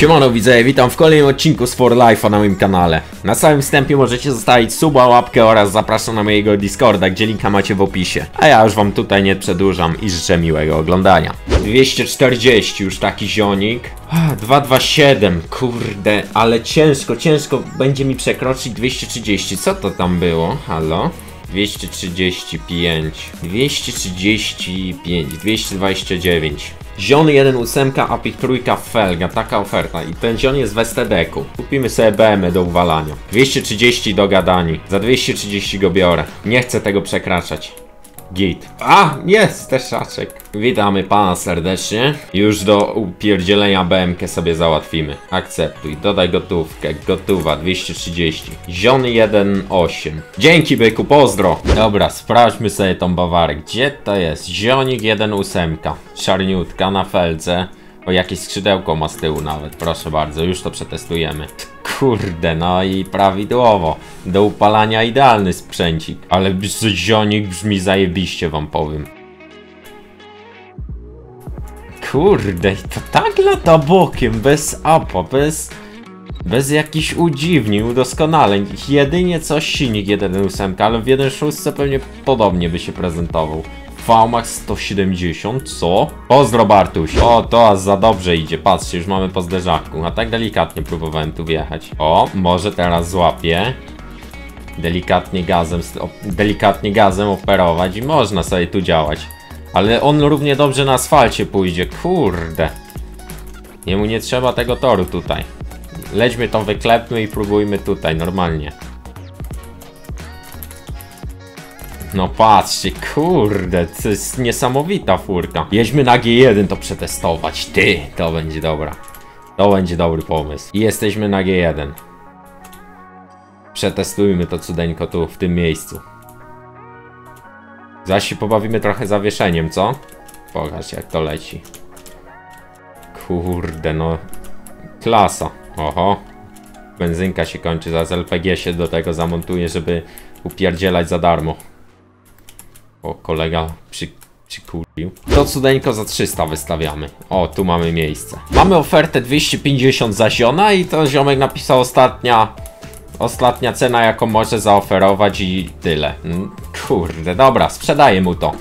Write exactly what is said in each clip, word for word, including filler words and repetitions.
Siemano widzowie, witam w kolejnym odcinku z four life'a na moim kanale. Na samym wstępie możecie zostawić suba, łapkę oraz zapraszam na mojego Discorda, gdzie linka macie w opisie. A ja już wam tutaj nie przedłużam i życzę miłego oglądania. dwieście czterdzieści, już taki zionik. dwieście dwadzieścia siedem, kurde, ale ciężko, ciężko będzie mi przekroczyć dwieście trzydzieści. Co to tam było? Halo? dwieście trzydzieści pięć, dwieście trzydzieści pięć, dwieście dwadzieścia dziewięć. Zion jeden ósemka, Apik trójka, Felga, taka oferta i ten zion jest w S T D ku. Kupimy sobie B M W do uwalania. dwieście trzydzieści do gadani, za dwieście trzydzieści go biorę, nie chcę tego przekraczać. Git. A, jest też szaczek. Witamy pana serdecznie. Już do upierdzielenia B M K sobie załatwimy. Akceptuj, dodaj gotówkę. Gotowa, dwieście trzydzieści. Zion jeden osiem. Dzięki byku, pozdro. Dobra, sprawdźmy sobie tą bawarę. Gdzie to jest? Zionik jeden osiem. Czarniutka na felce. O, jakieś skrzydełko ma z tyłu nawet. Proszę bardzo, już to przetestujemy. Kurde, no i prawidłowo. Do upalania idealny sprzęcik. Ale zionik brzmi zajebiście, wam powiem. Kurde, to tak lata bokiem, bez apa, bez... Bez jakichś udziwnień, udoskonaleń. Jedynie co silnik jeden osiem, ale w jeden sześć pewnie podobnie by się prezentował. V max sto siedemdziesiąt, co? Pozdro Bartuś, o to aż za dobrze idzie, patrzcie, już mamy po zderzaku, a tak delikatnie próbowałem tu wjechać. O, może teraz złapię. Delikatnie gazem, delikatnie gazem operować i można sobie tu działać. Ale on równie dobrze na asfalcie pójdzie, kurde. Jemu nie trzeba tego toru tutaj. Lećmy to, wyklepmy i próbujmy tutaj, normalnie. No patrzcie, kurde, to jest niesamowita furka. Jedźmy na G jeden to przetestować, ty, to będzie dobra. To będzie dobry pomysł. I jesteśmy na G jeden. Przetestujmy to cudeńko tu, w tym miejscu. Zaś się pobawimy trochę zawieszeniem, co? Pokaż jak to leci. Kurde, no. Klasa, oho. Benzynka się kończy, zaraz L P G się do tego zamontuje, żeby upierdzielać za darmo. O, kolega przy, przykulił. To cudeńko za trzysta wystawiamy. O, tu mamy miejsce. Mamy ofertę dwieście pięćdziesiąt za ziona i to ziomek napisał ostatnia ostatnia cena, jaką może zaoferować i tyle. Kurde, dobra, sprzedaję mu to.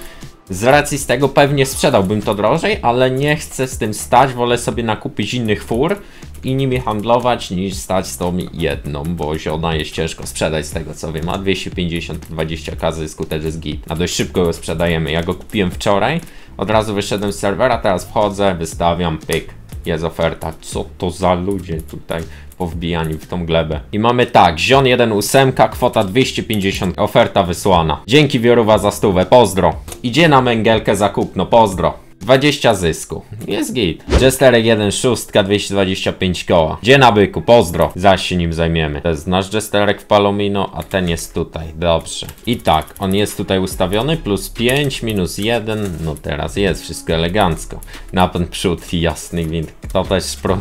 Z racji z tego pewnie sprzedałbym to drożej, ale nie chcę z tym stać, wolę sobie nakupić innych fur i nimi handlować niż stać z tą jedną, bo ziona jest ciężko sprzedać z tego co wiem, a dwieście pięćdziesiąt dwadzieścia tysięcy zysku też jest git, a dość szybko go sprzedajemy, ja go kupiłem wczoraj, od razu wyszedłem z serwera, teraz wchodzę, wystawiam, pyk, jest oferta, co to za ludzie tutaj po wbijaniu w tą glebę. I mamy tak, zion jeden osiem, kwota dwieście pięćdziesiąt, oferta wysłana. Dzięki Wioruwa za stówę, pozdro. Idzie na męgielkę za kupno, pozdro. dwadzieścia zysku, jest git. Jesterek jeden sześć, dwieście dwadzieścia pięć koła. Idzie na byku, pozdro. Zaś się nim zajmiemy. To jest nasz jesterek w Palomino, a ten jest tutaj, dobrze. I tak, on jest tutaj ustawiony, plus pięć, minus jeden, no teraz jest, wszystko elegancko. Napęd przód i jasny gwint, to też pro...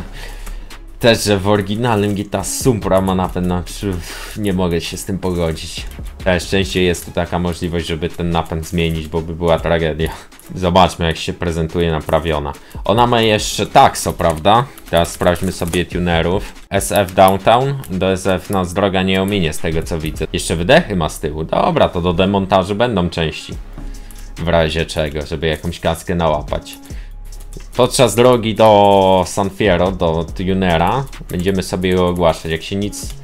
Też, że w oryginalnym Gita Supra ma napęd na przód, nie mogę się z tym pogodzić. Też częściej jest tu taka możliwość, żeby ten napęd zmienić, bo by była tragedia. Zobaczmy jak się prezentuje naprawiona. Ona ma jeszcze takso, prawda? Teraz sprawdźmy sobie tunerów. S F Downtown, do S F nas droga nie ominie z tego co widzę. Jeszcze wydechy ma z tyłu, dobra, to do demontażu będą części. W razie czego, żeby jakąś kaskę nałapać. Podczas drogi do San Fierro, do tunera, będziemy sobie go ogłaszać. Jak się nic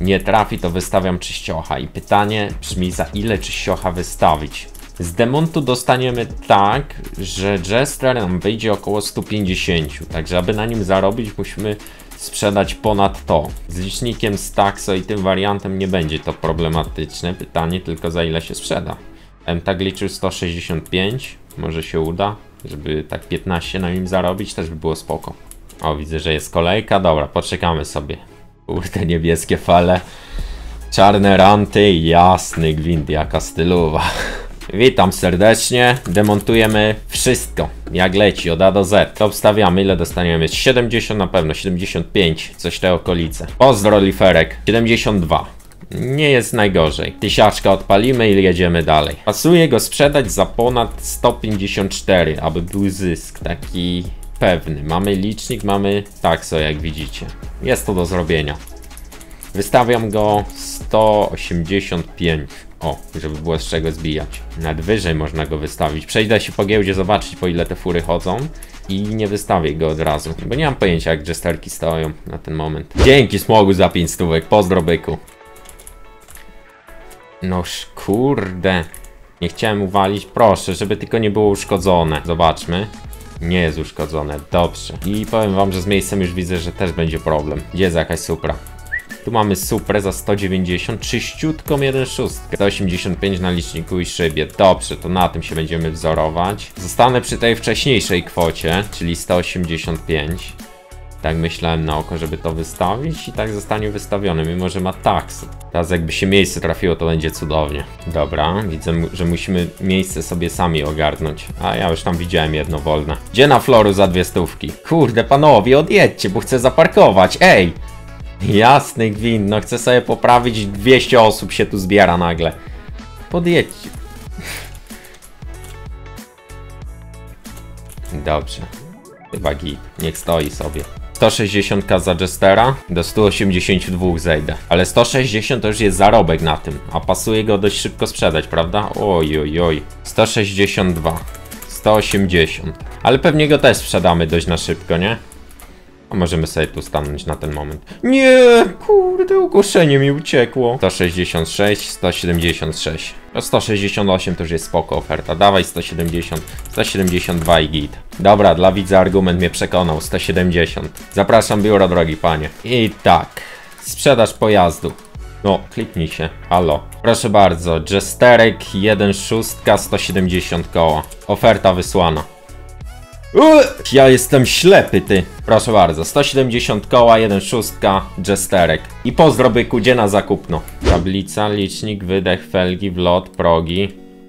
nie trafi, to wystawiam czyściocha. I pytanie brzmi, za ile czyściocha wystawić? Z demontu dostaniemy tak, że Jester nam wyjdzie około sto pięćdziesiąt. Także aby na nim zarobić, musimy sprzedać ponad to. Z licznikiem z takso i tym wariantem nie będzie to problematyczne. Pytanie tylko za ile się sprzeda. M-tag liczył sto sześćdziesiąt pięć, może się uda. Żeby tak piętnaście na nim zarobić, też by było spoko. O, widzę, że jest kolejka. Dobra, poczekamy sobie. Kurde, niebieskie fale. Czarne ranty i jasny gwint, jaka stylowa. Witam serdecznie. Demontujemy wszystko, jak leci, od A do Z. To obstawiamy, ile dostaniemy? siedemdziesiąt na pewno, siedemdziesiąt pięć, coś te okolice. Pozdro, liferek. siedemdziesiąt dwa. Nie jest najgorzej. Tysiaczka odpalimy i jedziemy dalej. Pasuje go sprzedać za ponad sto pięćdziesiąt cztery, aby był zysk taki pewny. Mamy licznik, mamy takso, jak widzicie. Jest to do zrobienia. Wystawiam go sto osiemdziesiąt pięć. O, żeby było z czego zbijać. Nawet wyżej można go wystawić. Przejdę się po giełdzie zobaczyć, po ile te fury chodzą. I nie wystawię go od razu, bo nie mam pojęcia, jak jesterki stoją na ten moment. Dzięki Smogu za pięć stówek, pozdro byku. Noż kurde. Nie chciałem uwalić, proszę, żeby tylko nie było uszkodzone. Zobaczmy. Nie jest uszkodzone, dobrze. I powiem wam, że z miejscem już widzę, że też będzie problem. Gdzie jest jakaś Supra? Tu mamy Suprę za sto dziewięćdziesiąt, czyściutką jeden przecinek sześć, sto osiemdziesiąt pięć na liczniku i szybie. Dobrze, to na tym się będziemy wzorować. Zostanę przy tej wcześniejszej kwocie, czyli sto osiemdziesiąt pięć. Tak myślałem na oko, żeby to wystawić i tak zostanie wystawiony, mimo że ma taksy. Teraz jakby się miejsce trafiło, to będzie cudownie. Dobra, widzę, że musimy miejsce sobie sami ogarnąć. A ja już tam widziałem jedno wolne. Gdzie na Floru za dwie stówki? Kurde panowie, odjedźcie, bo chcę zaparkować, ej! Jasny gwint, no chcę sobie poprawić, dwieście osób się tu zbiera nagle. Podjedźcie. Dobrze. Chyba git, niech stoi sobie. sto sześćdziesiąt za Jestera, do stu osiemdziesięciu dwóch zejdę. Ale sto sześćdziesiąt to już jest zarobek na tym, a pasuje go dość szybko sprzedać, prawda? Oj, oj, oj. sto sześćdziesiąt dwa, sto osiemdziesiąt. Ale pewnie go też sprzedamy dość na szybko, nie? A możemy sobie tu stanąć na ten moment. Nie, kurde, ogłoszenie mi uciekło. sto sześćdziesiąt sześć, sto siedemdziesiąt sześć. No sto sześćdziesiąt osiem to już jest spoko oferta. Dawaj sto siedemdziesiąt, sto siedemdziesiąt dwa i git. Dobra, dla widza argument mnie przekonał. sto siedemdziesiąt. Zapraszam biuro, drogi panie. I tak, sprzedaż pojazdu. No, kliknij się. Halo. Proszę bardzo, Jesterek jeden przecinek sześć, sto siedemdziesiąt koła. Oferta wysłana. Uuu, ja jestem ślepy, ty. Proszę bardzo, sto siedemdziesiąt koła, jeden przecinek sześć, Jesterek. I pozdro byku, gdzie na zakupno. Tablica, licznik, wydech, felgi, wlot, progi.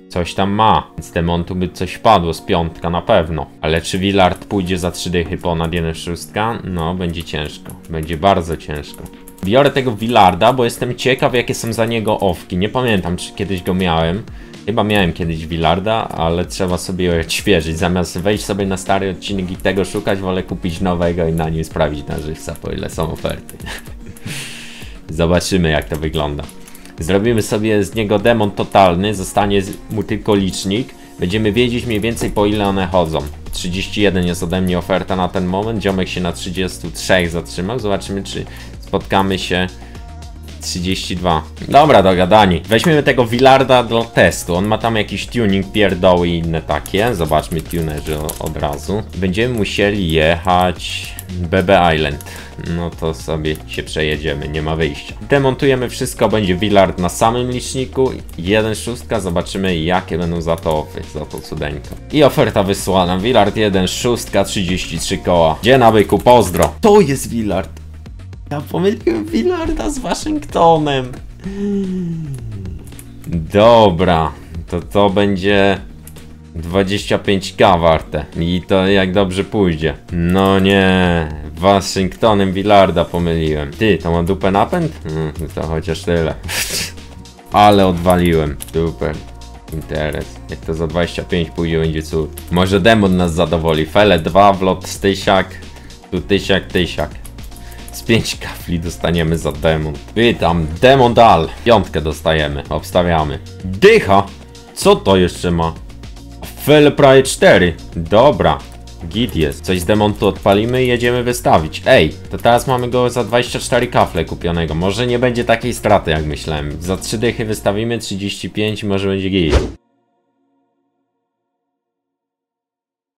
Coś tam ma, więc demontu by coś wpadło z piątka na pewno. Ale czy Willard pójdzie za trzy dychy ponad jeden przecinek sześć? No, będzie ciężko. Będzie bardzo ciężko. Biorę tego Willarda, bo jestem ciekaw, jakie są za niego owki. Nie pamiętam, czy kiedyś go miałem. Chyba miałem kiedyś Willarda, ale trzeba sobie ją odświeżyć. Zamiast wejść sobie na stary odcinek i tego szukać, wolę kupić nowego i na nim sprawić na żywca, po ile są oferty. Zobaczymy, jak to wygląda. Zrobimy sobie z niego demon totalny, zostanie mu tylko licznik. Będziemy wiedzieć mniej więcej, po ile one chodzą. trzydzieści jeden jest ode mnie oferta na ten moment. Dziomek się na trzydzieści trzy zatrzymał. Zobaczymy, czy spotkamy się... trzydzieści dwa. Dobra, dogadani. Weźmiemy tego Willarda dla testu. On ma tam jakiś tuning, pierdoły i inne takie. Zobaczmy tunerzy od razu. Będziemy musieli jechać B B Island. No to sobie się przejedziemy, nie ma wyjścia. Demontujemy wszystko, będzie Willard na samym liczniku. jeden przecinek sześć, zobaczymy jakie będą za to ofy, za to cudeńko. I oferta wysłana. Willard jeden przecinek sześć, trzydzieści trzy koła. Gdzie na byku, pozdro. To jest Willard. Ja pomyliłem Willarda z Waszyngtonem. Dobra, to to będzie dwadzieścia pięć tysięcy warte. I to jak dobrze pójdzie. No nie, Waszyngtonem Willarda pomyliłem. Ty, to ma dupę napęd? Hmm, to chociaż tyle. Ale odwaliłem. Super. Interes. Jak to za dwadzieścia pięć pójdzie, będzie cud. Może demon nas zadowoli. Fele dwa, wlot z tysiak. Tu tysiak, tysiak. Z pięć kafli dostaniemy za demon. Witam, demon dal. Piątkę dostajemy, obstawiamy. Dycha! Co to jeszcze ma? Fel prawie cztery. Dobra, git jest. Coś z demontu odpalimy i jedziemy wystawić. Ej, to teraz mamy go za dwadzieścia cztery kafle kupionego. Może nie będzie takiej straty, jak myślałem. Za trzy dychy wystawimy, trzydzieści pięć, może będzie git.